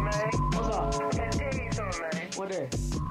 man. What's up? Can I tell you something, man? What is?